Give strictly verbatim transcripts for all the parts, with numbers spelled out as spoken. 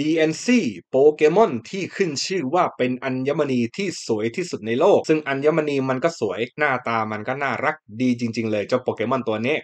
Diancie โปเกมอนที่ขึ้นชื่อว่าเป็นอัญมณีที่สวยที่สุดในโลกซึ่งอัญมณีมันก็สวยหน้าตามันก็น่ารักดีจริงๆเลยเจ้าโปเกมอนตัวนี้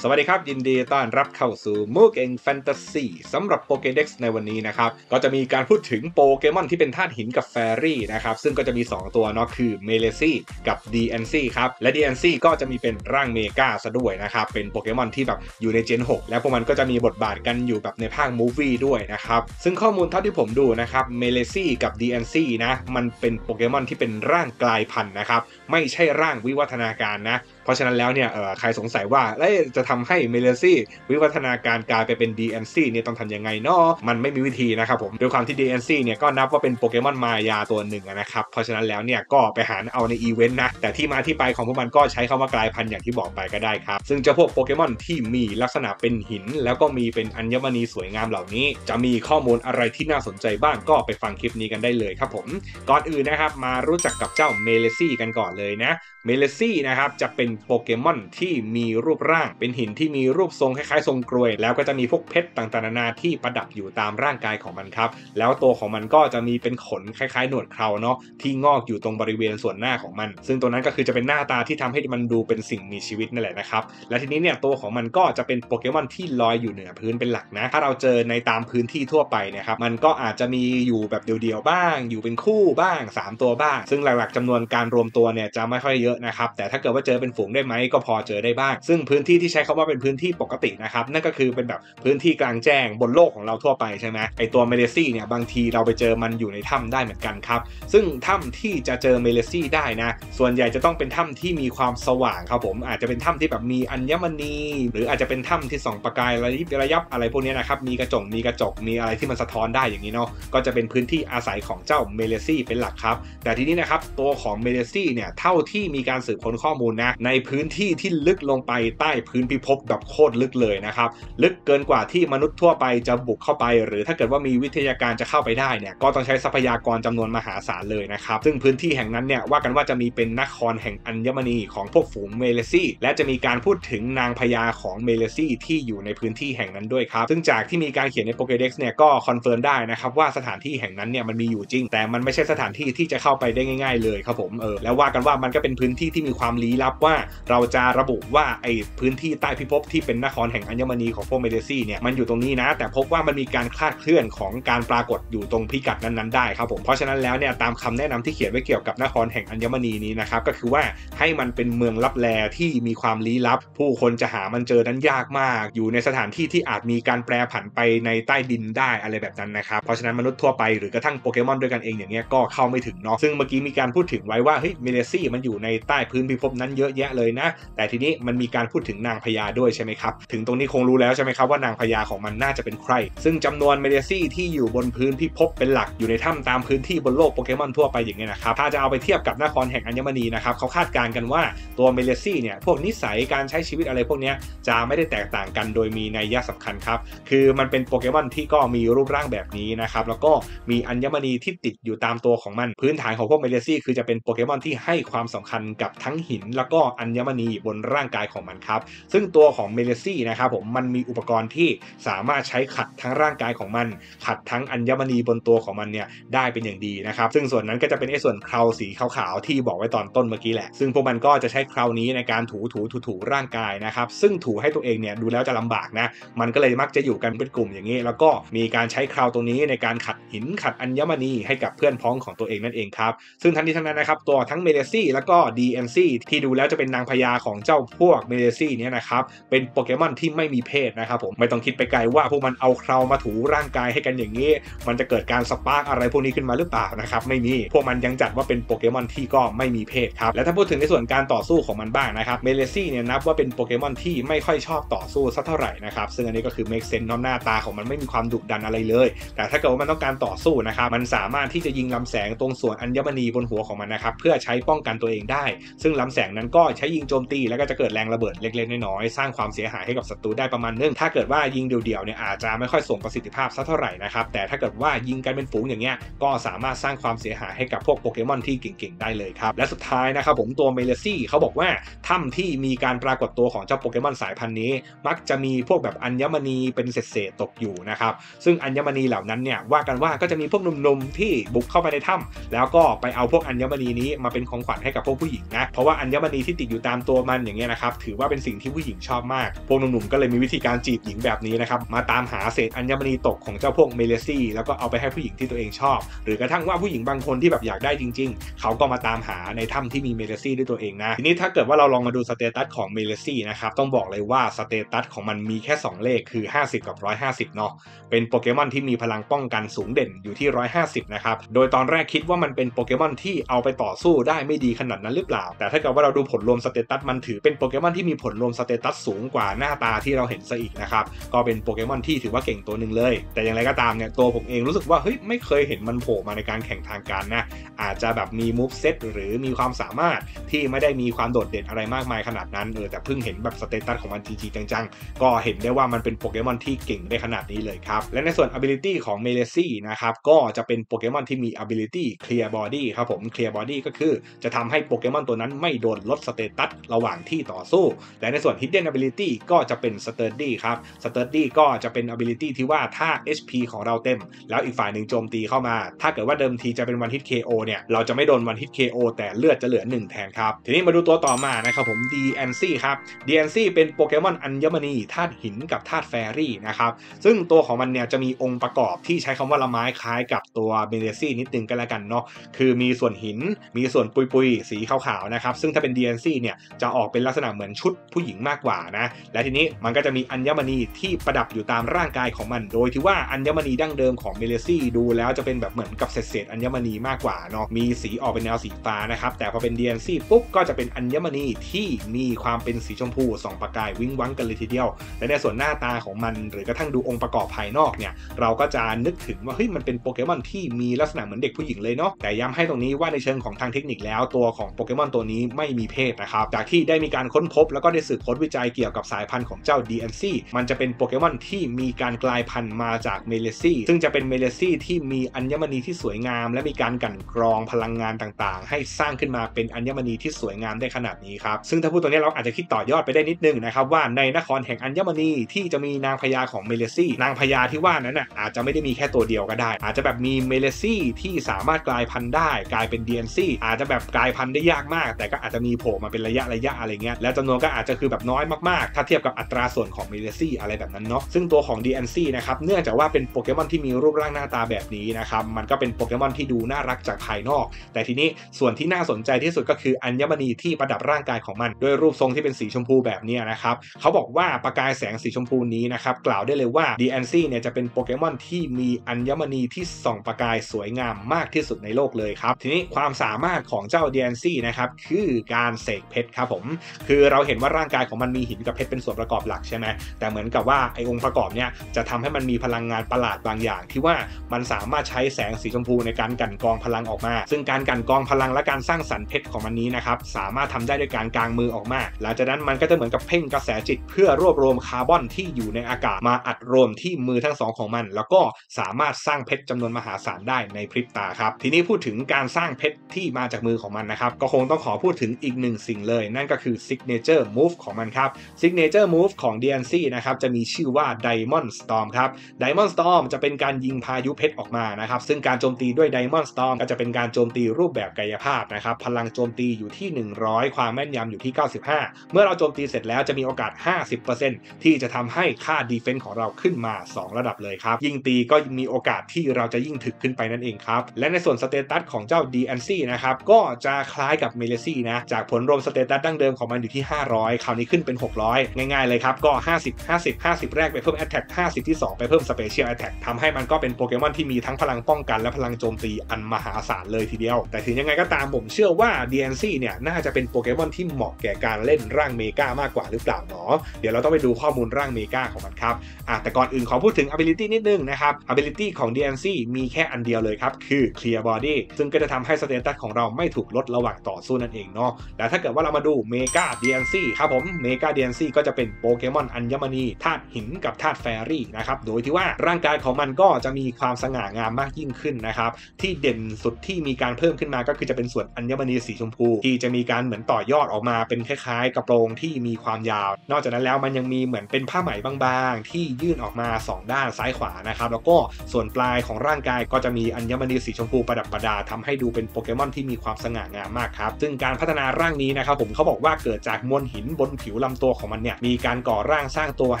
สวัสดีครับยินดีต้อนรับเข้าสู่มูเกงแฟนตาซีสำหรับ Pokedex ในวันนี้นะครับก็จะมีการพูดถึงโปเกมอนที่เป็นธาตุหินกับแฟรี่นะครับซึ่งก็จะมีสองตัวเนาะคือเมเลซี่กับ Diancie ครับและ Diancie ก็จะมีเป็นร่างเมกาซะด้วยนะครับเป็นโปเกมอนที่แบบอยู่ในเจนหกและพวกมันก็จะมีบทบาทกันอยู่แบบในภาคมูฟวี่ด้วยนะครับซึ่งข้อมูลเท่าที่ผมดูนะครับเมเลซี่กับ Diancie นะมันเป็นโปเกมอนที่เป็นร่างกลายพันธุ์นะครับไม่ใช่ร่างวิวัฒนาการนะเพราะฉะนั้นแล้วเนี่ยใครสงสัยว่าจะทำให้เมเลซี่วิวัฒนาการกลายไปเป็น Diancie เนี่ยต้องทำยังไงเนาะมันไม่มีวิธีนะครับผมด้วยความที่ Diancie เนี่ยก็นับว่าเป็นโปเกมอนมายาตัวหนึ่งนะครับเพราะฉะนั้นแล้วเนี่ยก็ไปหาเอาในอีเวนต์นะแต่ที่มาที่ไปของพวกมันก็ใช้คำว่ากลายพันธุ์อย่างที่บอกไปก็ได้ครับซึ่งเจ้าพวกโปเกมอนที่มีลักษณะเป็นหินแล้วก็มีเป็นอัญมณีสวยงามเหล่านี้จะมีข้อมูลอะไรที่น่าสนใจบ้างก็ไปฟังคลิปนี้กันได้เลยครับผมก่อนอื่นนะครับมารู้จักกับเจ้าเมเลซี่กันก่อนเลยนะเมเลซี่นะครับจะเป็นโปเกมอนที่มีรูปร่างเป็นหินที่มีรูปทรงคล้ายๆทรงกรวยแล้วก็จะมีพวกเพชรต่างๆนานาที่ประดับอยู่ตามร่างกายของมันครับแล้วตัวของมันก็จะมีเป็นขนคล้ายๆหนวดเคราเนาะที่งอกอยู่ตรงบริเวณส่วนหน้าของมันซึ่งตัวนั้นก็คือจะเป็นหน้าตาที่ทำให้มันดูเป็นสิ่งมีชีวิตนั่นแหละนะครับและทีนี้เนี่ยตัวของมันก็จะเป็นโปเกมอนที่ลอยอยู่เหนือพื้นเป็นหลักนะถ้าเราเจอในตามพื้นที่ทั่วไปนะครับมันก็อาจจะมีอยู่แบบเดียวๆบ้างอยู่เป็นคู่บ้างสามตัวบ้างซึ่งหลักๆจำนวนการรวมตัวเนี่ยจะไม่ค่อยเยอะนะครับแต่ถ้าเกิดว่าเจอเป็นฝูงได้ไหมก็พอเจอได้บ้างซึ่งพื้นที่ที่ใช้คำว่าเป็นพื้นที่ปกตินะครับนั่นก็คือเป็นแบบพื้นที่กลางแจ้งบนโลกของเราทั่วไปใช่ไหมไอตัวเมเลซี่เนี่ยบางทีเราไปเจอมันอยู่ในถ้ำได้เหมือนกันครับซึ่งถ้ำที่จะเจอเมเลซี่ได้นะส่วนใหญ่จะต้องเป็นถ้ำที่มีความสว่างครับผมอาจจะเป็นถ้ำที่แบบมีอัญมณีหรืออาจจะเป็นถ้ำที่ส่องประกายระยิบระยับอะไรพวกนี้นะครับมีกระจกมีกระจกมีอะไรที่มันสะท้อนได้อย่างนี้เนาะก็จะเป็นพื้นที่อาศัยของเจ้าเมเลซี่เป็นหลักครับแต่ทีนี้นะครับตัวของเมเลซี่เนี่ยเท่าที่มีการสืบค้นข้อมูลนะในพื้นที่ที่ลึกลงไปใต้พื้นพิภพแบบโคตรลึกเลยนะครับลึกเกินกว่าที่มนุษย์ทั่วไปจะบุกเข้าไปหรือถ้าเกิดว่ามีวิทยาการจะเข้าไปได้เนี่ยก็ต้องใช้ทรัพยากรจำนวนมหาศาลเลยนะครับซึ่งพื้นที่แห่งนั้นเนี่ยว่ากันว่าจะมีเป็นนครแห่งอัญมณีของพวกฝูงเมเลซี่และจะมีการพูดถึงนางพญาของเมเลซี่ที่อยู่ในพื้นที่แห่งนั้นด้วยครับซึ่งจากที่มีการเขียนใน Pokedex เนี่ยก็คอนเฟิร์มได้นะครับว่าสถานที่แห่งนั้นเนี่ยมันมีอยู่จริงแต่มันไม่ใช่สถานที่ที่จะเข้าไปได้ง่ายๆเลยครับผมเออแล้วว่ากันว่ามันก็เป็นพื้นที่ที่มีความลี้ลับว่าเราจะระบุว่าไอพื้นที่ใต้พิภพที่เป็นนครแห่งอัญมณีของพวกเมเลซี่เนี่ยมันอยู่ตรงนี้นะแต่พบว่ามันมีการคลาดเคลื่อนของการปรากฏอยู่ตรงพิกัดนั้นๆได้ครับผมเพราะฉะนั้นแล้วเนี่ยตามคำแนะนำที่เขียนไว้เกี่ยวกับนครแห่งอัญมณีนี้นะครับก็คือว่าให้มันเป็นเมืองลับแลที่มีความลี้ลับผู้คนจะหามันเจอนั้นยากมากอยู่ในสถานที่ที่อาจมีการแปรผันไปในใต้ดินได้อะไรแบบนั้นนะครับเพราะฉะนั้นมนุษย์ทั่วไปหรือกระทั่งโปเกมอนด้วยกันเองอย่างเงี้ยก็เข้าไม่ถึงเนาะซึ่งเมื่อกี้มีการพูดถึงไว้ว่าเฮ้ยเมเลซี่มันอยู่ในใต้พื้นพิภพนั้นเยอะแยะเลยนะแต่ทีนี้มันมีการพูดถึงนางพญาด้วยใช่ไหมครับถึงตรงนี้คงรู้แล้วใช่ไหมครับว่านางพญาของมันน่าจะเป็นใครซึ่งจำนวนเมเลซี่ที่อยู่บนพื้นพิภพเป็นหลักอยู่ในถ้ำตามพื้นที่บนโลกโปเกมอนทั่วไปอย่างเงี้ยนะครับถ้าจะเอาไปเทียบกับนครแห่งอัญมณีนะครับเขาคาดการณ์กันว่าตัวเมเลซี่เนี่ยพวกนิสัยการใช้ชีวิตอะไรพวกนี้จะไม่ได้แตกต่างกันโดยมีนัยยะสำคัญครับคือมันเป็นโปเกมอนที่ก็มีรูปร่างแบบนี้นะครับแล้วก็มีอัญมณีที่ติดอยู่ตามตัวของมันพื้นฐานของพวกเมเลซี่คือจะเป็นโปเกมอนที่ให้ความสำคัญกับทั้งหินแล้วก็อัญมณีบนร่างกายของมันครับซึ่งตัวของเมเลซี่นะครับผมมันมีอุปกรณ์ที่สามารถใช้ขัดทั้งร่างกายของมันขัดทั้งอัญมณีบนตัวของมันเนี่ยได้เป็นอย่างดีนะครับซึ่งส่วนนั้นก็จะเป็นไอ้ส่วนเคราสีขาวๆที่บอกไว้ตอนต้นเมื่อกี้แหละซึ่งพวกมันก็จะใช้เครานี้ในการถูถูถูถูร่างกายนะครับซึ่งถูให้ตัวเองเนี่ยดูแล้วจะลำบากนะมันก็เลยมักจะอยู่กันเป็นกลุ่มอย่างนี้แล้วก็มีการใช้เคราตรงนี้ในการขัดหินขัดอัญมณีให้กับเพื่อนพ้องของตัวเองนั่นเองครับซึ่งทั้งนี้ทั้งนั้นนะครับตัวทั้งเมเลซี่แล้วก็ดีเอ็นซี่ที่ดูแล้วจะเป็นนางพญาของเจ้าพวกเมเลซี่เนี่ยนะครับเป็นโปเกมอนที่ไม่มีเพศนะครับผมไม่ต้องคิดไปไกลว่าพวกมันเอาเครามาถูร่างกายให้กันอย่างนี้มันจะเกิดการสปาร์กอะไรพวกนี้ขึ้นมาหรือเปล่านะครับไม่มีพวกมันยังจัดว่าเป็นโปเกมอนที่ก็ไม่มีเพศครับและถ้าพูดถึงในส่วนการต่อสู้ของมันบ้างนะครับเมเลซี่เนี่ยนับว่าเป็นโปเกมอนที่ไม่ค่อยชอบต่อสู้สักเท่าไหร่นะครับซึ่งอันนี้ก็คือเมคเซนน้ำหน้าตาของมันไม่มีความดุดันอะไรเลยแต่ถ้าเกิดว่ามันต้องการต่อสู้นะครับมันสามารถที่จะยิงลำแสงตรงส่วนอัญมณีบนหัวของมันนะครับเพื่อใช้ป้องกันตัวเองได้ซึ่งลำแสงนั้นก็ ใช้ยิงโจมตีแล้วก็จะเกิดแรงระเบิดเล็กๆน้อยๆสร้างความเสียหายให้กับศัตรูได้ประมาณนึงถ้าเกิดว่ายิงเดี่ยวๆเนี่ยอาจจะไม่ค่อยส่งประสิทธิภาพสักเท่าไหร่นะครับแต่ถ้าเกิดว่ายิงกันเป็นฝูงอย่างเงี้ยก็สามารถสร้างความเสียหายให้กับพวกโปเกมอนที่เก่งๆได้เลยครับและสุดท้ายนะครับผมตัวเมเลซี่เขาบอกว่าถ้ำที่มีการปรากฏตัวของเจ้าโปเกมอนสายพันธุ์นี้มักจะมีพวกแบบอัญมณีเป็นเศษๆตกอยู่นะครับซึ่งอัญมณีเหล่านั้นเนี่ยว่ากันว่าก็จะมีพวกหนุ่มๆที่บุกเข้าไปในถ้ำแล้วก็ไปเอาพวกอัญมณีนี้มาเป็นของขวัญให้กับพวกผู้หญิงนะเพราะว่าอัญมณีที่ติดอยู่ตามตัวมันอย่างเงี้ยนะครับถือว่าเป็นสิ่งที่ผู้หญิงชอบมากพวกหนุ่มๆก็เลยมีวิธีการจีบหญิงแบบนี้นะครับมาตามหาเศษอัญมณีตกของเจ้าพวกเมเลซี่แล้วก็เอาไปให้ผู้หญิงที่ตัวเองชอบหรือกระทั่งว่าผู้หญิงบางคนที่แบบอยากได้จริงๆเขาก็มาตามหาในถ้ำที่มีเมเลซี่ด้วยตัวเองนะทีนี้ถ้าเกิดว่าเราลองมาดูสเตตัสของเมเลซี่นะครับต้องบอกเลยว่าสเตตัสของมันมีแค่สองเลขคือห้าสิบกับหนึ่งร้อยห้าสิบเนาะเป็นโปเกมอนที่มีพลังป้องกันสูงเด่นอยู่ที่หนึ่งร้อยห้าสิบนะครับโดยตอนแรกคิดว่ามันเป็นโปเกมอนที่เอาไปต่อสู้ได้ไม่ดีขนาดนั้นหรือเปล่าแต่ถ้าเกิดว่าเราดูผลรวมสเตตัสมันถือเป็นโปเกมอนที่มีผลรวมสเตตัสสูงกว่าหน้าตาที่เราเห็นซะอีกนะครับก็เป็นโปเกมอนที่ถือว่าเก่งตัวหนึ่งเลยแต่อย่างไรก็ตามเนี่ยตัวผมเองรู้สึกว่าเฮ้ยไม่เคยเห็นมันโผล่มาในการแข่งทางการนะอาจจะแบบมีมูฟเซตหรือมีความสามารถที่ไม่ได้มีความโดดเด่นอะไรมากมายขนาดนั้นเออแต่เพิ่งเห็นแบบสเตตัสของมันจริงๆจังๆก็เห็นได้ว่ามันเป็นโปเกมอนที่เก่งได้ขนาดนี้เลยครับและในส่วน ability ของเมเลซี่นะครับก็จะเป็นโปเกมอนที่มี ability clear body ครับผม clear body ก็คือจะทำให้โปเกมอนตัวนั้นไม่โดนลดสเตตัสระหว่างที่ต่อสู้และในส่วน hidden ability ก็จะเป็น sturdy ครับ sturdy ก็จะเป็น ability ที่ว่าถ้า เอช พี ของเราเต็มแล้วอีกฝ่ายหนึ่งโจมตีเข้ามาถ้าเกิดว่าเดิมทีจะเป็น one hit เค โอ เนี่ยเราจะไม่โดน one hit เค โอ แต่เลือดจะเหลือหนึ่งแทนครับทีนี้มาดูตัวต่อมานะครับผม Diancie ครับ Diancie เป็นโปเกมอนอัญมณีธาตุหินกับธาตุแฟรี่นะครับซึ่งตัวของมันเนี่ยจะมีองค์ประกอบที่ใช้คำว่าละไม้คล้ายกับตัวเมเลซี่นิดนึงก็แล้วกันเนาะคือมีส่วนหินมีส่วนปุยปุยสีขาวๆนะครับซึ่งถ้าเป็น Diancie เนี่ยจะออกเป็นลักษณะเหมือนชุดผู้หญิงมากกว่านะและทีนี้มันก็จะมีอัญมณีที่ประดับอยู่ตามร่างกายของมันโดยที่ว่าอัญมณีดั้งเดิมของเมเลซี่ดูแล้วจะเป็นแบบเหมือนกับเศษๆอัญมณีมากกว่าเนาะมีสีออกเป็นแนวสีฟ้านะครับแต่พอเป็น Diancie ปุ๊บก็จะเป็นอัญมณีที่มีความเป็นสีชมพูสองประกายวิ้งวั้งกันเลยทีเดียวและในส่วนหน้าตาของมันหรือกระทั่งดูองค์ประกอบภายนอกเนี่ยเราก็จะนึกถึงว่าเฮ้ยมันเป็นโปเกมอนที่มีลักษณะเหมือนเด็กผู้หญิงเลยเนาะแต่ย้ำให้ตรงนี้ว่าในเชิงของทางเทคนิคแล้วตัวของโปเกมอนตัวนี้ไม่มีเพศนะครับจากที่ได้มีการค้นพบแล้วก็ได้สืบค้นวิจัยเกี่ยวกับสายพันธุ์ของเจ้า Diancie มันจะเป็นโปเกมอนที่มีการกลายพันธุ์มาจากเมเลซี่ซึ่งจะเป็นเมเลซี่ที่มีอัญมณีที่สวยงามและมีการกลั่นกรองพลังงานต่างๆให้สร้างขึ้นมาเป็นอัญมณีที่สวยงามได้ขนาดนี้ครับซึ่งถ้าพูดตรงนี้เราอาจจะคิดต่อยอดไปได้นิดนึงนะครับว่าในนครแห่งอัญมณีที่จะมีนางพญาของเมเลซี่นางพญาที่ว่านั้นน่ะอาจจะไม่ได้มีแค่ตัวเดียวก็ได้อาจจะแบบมีเมเลซี่ที่สามารถกลายพันธุ์ได้กลายเป็น Diancie อาจจะแบบกลายพันธุ์ได้ยากมากแต่ก็อาจจะมีโผล่มาเป็นระยะระยะอะไรเงี้ยและจำนวนก็อาจจะคือแบบน้อยมากๆถ้าเทียบกับอัตราส่วนของเมเลซี่อะไรแบบนั้นเนาะซึ่งตัวของ Diancie นะครับเนื่องจากว่าเป็นโปเกมอนที่มีรูปร่างหน้าตาแบบนี้นะครับมันก็เป็นโปเกมอนที่ดูน่ารักจากภายนอกแต่ทีนี้ส่วนที่น่าสนใจที่สุดก็คืออัญมณีที่ประดับร่างกายของมันด้วยรูปทรงที่เป็นสีชมพูแบบนี้นะครับเขาบอกว่าประกายแสงสีชมพูนี้นะครับกล่าวได้เลยว่า Diancie เนี่ยจะเป็นโปเกมอนที่มีอัญมณีที่ส่องประกายสวยงามมากที่สุดในโลกเลยครับทีนี้ความสามารถของเจ้า Diancie นะครับคือการเสกเพชรครับผมคือเราเห็นว่าร่างกายของมันมีหินกับเพชรเป็นส่วนประกอบหลักใช่ไหมแต่เหมือนกับว่าไอองค์ประกอบเนี่ยจะทำให้มันมีพลังงานประหลาดบางอย่างที่ว่ามันสามารถใช้แสงสีชมพูในการกลั่นกรองพลังออกมาซึ่งการกลั่นกรองพลังและการสร้างสรรค์เพชรของมันนี้นะครับสามารถทำได้ด้วยการกางมือออกมาหลังจากนั้นมันก็จะเหมือนกับเพ่งกระแสจิตเพื่อรวบรวมคาร์บอนที่อยู่ในอากาศมาอัดรวมที่มือทั้งสองของมันแล้วก็สามารถสร้างเพชรจำนวนมหาศาลได้ในพริบตาครับทีนี้พูดถึงการสร้างเพชรที่มาจากมือของมันนะครับก็คงต้องขอพูดถึงอีกหนึ่งสิ่งเลยนั่นก็คือ signature move ของมันครับ signature move ของ Diancie นะครับจะมีชื่อว่า Diamond Storm ครับ Diamond Storm จะเป็นการยิงพายุเพชรออกมานะครับซึ่งการโจมตีด้วย Diamond Storm ก็จะเป็นการโจมตีรูปแบบกายภาพนะครับพลังโจมตีอยู่ที่หนึ่งร้อยความแม่นยำอยู่ที่เก้าสิบห้าเมื่อเราโจมตีเสร็จแล้วจะมีโอกาส ห้าสิบเปอร์เซ็นต์ ที่จะทำให้ค่า Defense ของเราขึ้นมาสองระดับเลยครับยิ่งตีก็มีโอกาสที่เราจะยิ่งถึกขึ้นไปนั่นเองครับและในส่วนสเตตัสของเจ้า Diancie นะครับก็จะคล้ายกับ Meleccy นะจากผลรวมสเตตัสดั้งเดิมของมันอยู่ที่ห้าร้อยคราวนี้ขึ้นเป็นหกร้อยง่ายๆเลยครับก็ห้าสิบ ห้าสิบ ห้าสิบแรกไปเพิ่ม Attack ห้าสิบที่สองไปเพิ่ม Special Attack ทำให้มันก็เป็นโปเกมอนที่มีทั้งพลังป้องกันและพลังโจมตีอันมหาศาลเลยทีเดียวแต่ถึงยังไงก็ตามผมเชื่อว่า Diancie เนี่ยน่าจะเป็นโปเกมอนที่เหมาะแก่การเล่นร่างเมกามากกว่าหรือเปล่าเนาะเดี๋ยวเราต้องไปดูข้อมูลร่างเมกาของมันครับอ่ะแต่ก่อนอื่นขอพูดถึง Ability นิดนึงนะครับ Ability ของ Diancie มีแค่อันเดียวเลยครับคือ Clear Body ซึ่งก็จะทำให้สเตตัสของเราไม่ถูกลดระหว่างต่อสู้นั่นเองเนาะและถ้า เกิดว่าเรามาดูเมกาเดียนซี่ครับผมเมกาเดียนซี่ก็จะเป็นโปเกมอนอัญมณีธาตุหินกับธาตุแฟรี่นะครับโดยที่ว่าร่างกายของมันก็จะมีความสง่างามมากยิ่งขึ้นนะครับที่เด่นสุดที่มีการเพิ่มขึ้นมาก็คือจะเป็นส่วนอัญมณีสีชมพูที่จะมีการเหมือนต่อยอดออกมาเป็นคล้ายๆกระโปรงที่มีความยาวนอกจากนั้นแล้วมันยังมีเหมือนเป็นผ้าไหมบางๆที่ยื่นออกมาสองด้านซ้ายขวานะครับแล้วก็ส่วนปลายของร่างกายก็จะมีอัญมณีสีชมพูประดับประดาทำให้ดูเป็นโปเกมอนที่มีความสง่างามมากครับซึ่งการพัฒนาร่างนี้นะครับผมเขาบอกว่าเกิดจากมวลหินบนผิวลำตัวของมันเนี่ยมีการก่อร่างสร้างตัวใ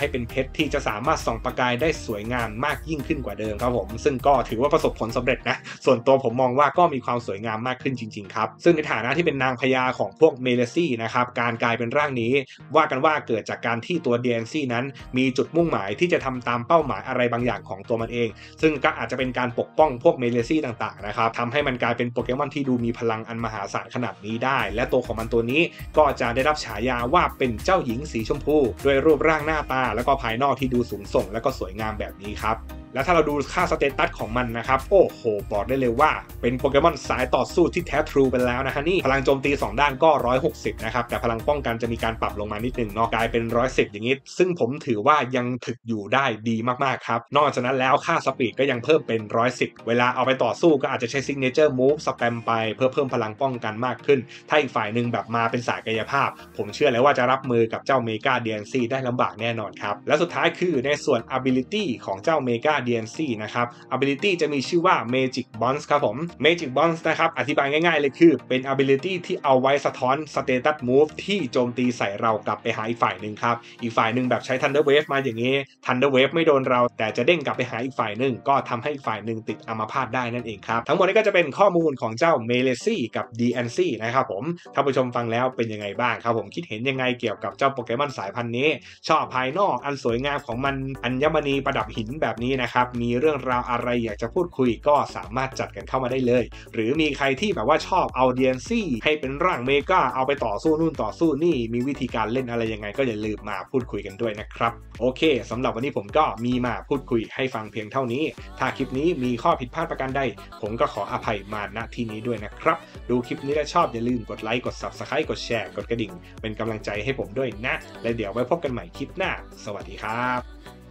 ห้เป็นเพชรที่จะสามารถส่องประกายได้สวยงามมากยิ่งขึ้นกว่าเดิมครับผมซึ่งก็ถือว่าประสบผลสำเร็จนะส่วนตัวผมมองว่าก็มีความสวยงามมากขึ้นจริงๆครับซึ่งในฐานะที่เป็นนางพญาของพวกเมเลซี่นะครับการกลายเป็นร่างนี้ว่ากันว่าเกิดจากการที่ตัวเดียนซี่นั้นมีจุดมุ่งหมายที่จะทำตามเป้าหมายอะไรบางอย่างของตัวมันเองซึ่งก็อาจจะเป็นการปกป้องพวกเมเลซี่ต่างๆนะครับทำให้มันกลายเป็นโปเกมอนที่ดูมีพลังอันมหาศาลขนาดนี้ได้และตัวของมันตัวนี้ก็จะได้รับฉายาว่าเป็นเจ้าหญิงสีชมพูด้วยรูปร่างหน้าตาแล้วก็ภายนอกที่ดูสูงส่งและก็สวยงามแบบนี้ครับแล้วถ้าเราดูค่าสเตตัสของมันนะครับโอ้โหบอกได้เลยว่าเป็นโปเกมอนสายต่อสู้ที่แท้ทรูไปแล้วนะฮะนี่พลังโจมตีสองด้านก็หนึ่งร้อยหกสิบนะครับแต่พลังป้องกันจะมีการปรับลงมานิดนึงเนาะกลายเป็นหนึ่งร้อยสิบอย่างนี้ซึ่งผมถือว่ายังถึกอยู่ได้ดีมากๆครับนอกจากนั้นแล้วค่าสปีดก็ยังเพิ่มเป็นหนึ่งร้อยสิบเวลาเอาไปต่อสู้ก็อาจจะใช้ซิกเนเจอร์มูฟสแปมไปเพื่อเพิ่มพลังป้องกันมากขึ้นถ้าอีกฝ่ายหนึ่งแบบมาเป็นสายกายภาพผมเชื่อเลยว่าจะรับมือกับเจ้าเมกาเดียนซีได้ลำบากแน่นอนครับและสุดท้ายคือในส่วน ability ของเจ้าเมกาดี เอ็น ซี นะครับ ability จะมีชื่อว่า Magic Bounce ครับผม Magic Bounce นะครับอธิบายง่ายๆเลยคือเป็น ability ที่เอาไว้สะท้อน Status Move ที่โจมตีใส่เรากลับไปหาอีกฝ่ายหนึ่งครับอีกฝ่ายหนึ่งแบบใช้ Thunder Wave มาอย่างนี้ Thunder Wave ไม่โดนเราแต่จะเด้งกลับไปหาอีกฝ่ายหนึ่งก็ทำให้อีกฝ่ายหนึ่งติดอัมพาตได้นั่นเองครับทั้งหมดนี้ก็จะเป็นข้อมูลของเจ้า Melecy กับ ดี เอ็น ซี นะครับผมท่านผู้ชมฟังแล้วเป็นยังไงบ้างครับผมคิดเห็นยังไงเกี่ยวกับเจ้าโปเกมอนสายพันธุ์นี้ชอบภายนอกอันสวยงามของมันอัญมณีประดับหินแบบนี้นะครับมีเรื่องราวอะไรอยากจะพูดคุยก็สามารถจัดกันเข้ามาได้เลยหรือมีใครที่แบบว่าชอบเอาเดียนซี่ให้เป็นร่างเมกาเอาไปต่อสู้นู่นต่อสู้นี่มีวิธีการเล่นอะไรยังไงก็อย่าลืมมาพูดคุยกันด้วยนะครับโอเคสำหรับวันนี้ผมก็มีมาพูดคุยให้ฟังเพียงเท่านี้ถ้าคลิปนี้มีข้อผิดพลาดประการใดผมก็ขออภัยมาณที่นี้ด้วยนะครับดูคลิปนี้แล้วชอบอย่าลืมกดไลค์กด ซับสไครบ์ กดแชร์กดกระดิ่งเป็นกำลังใจให้ผมด้วยนะและเดี๋ยวไว้พบกันใหม่คลิปหน้าสวัสดีครับ